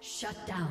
Shut down.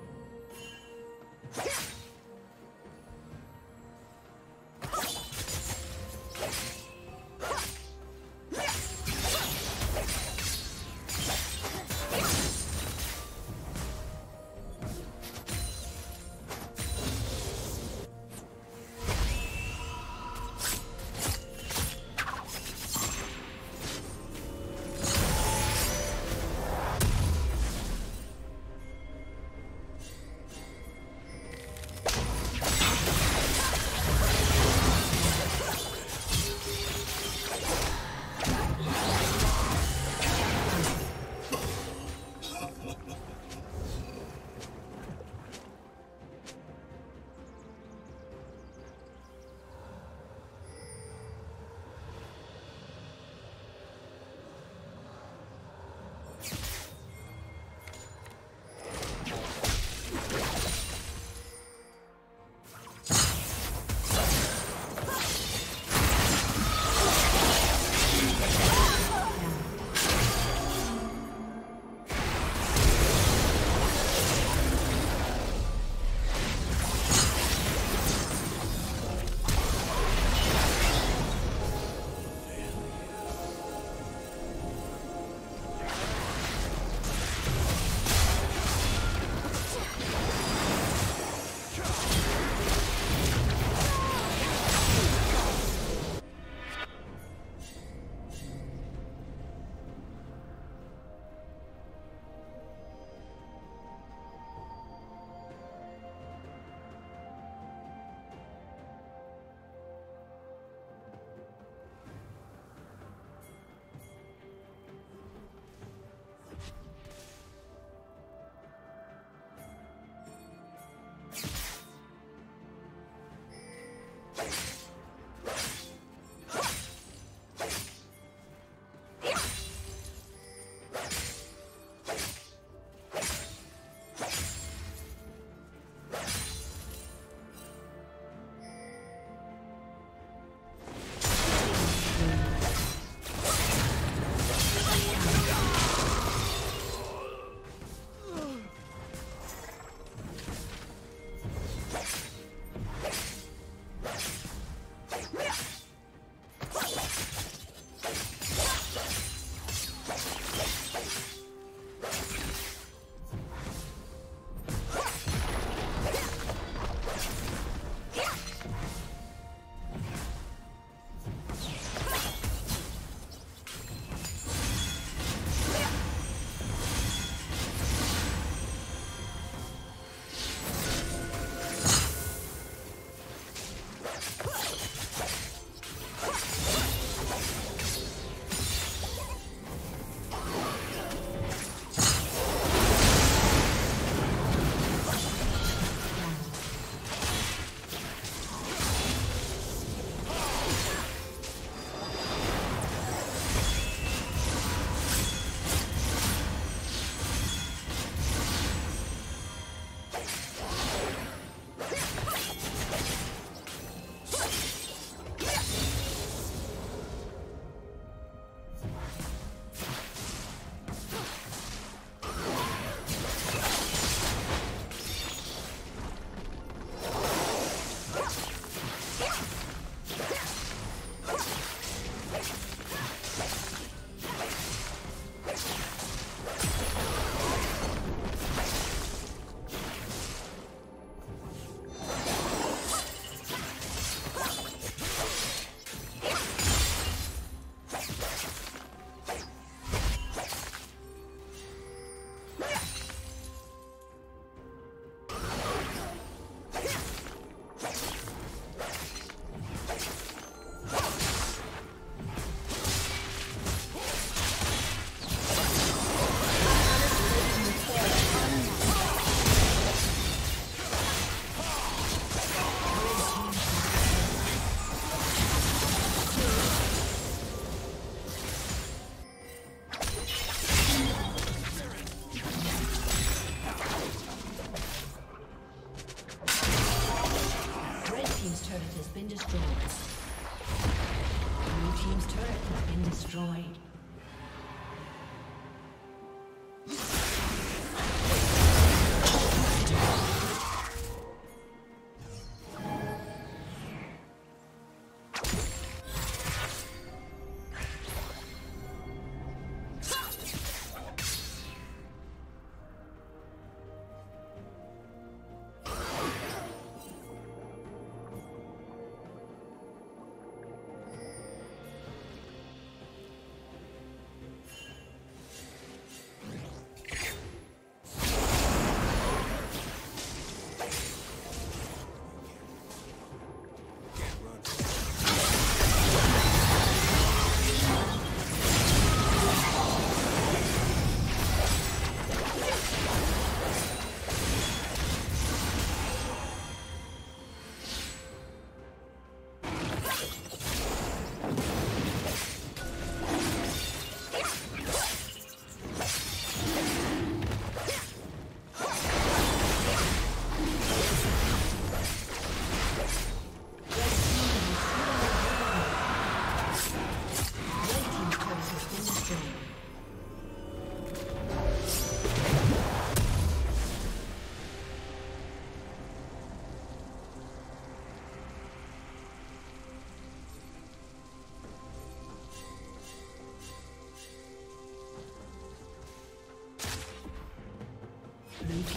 Destroyed.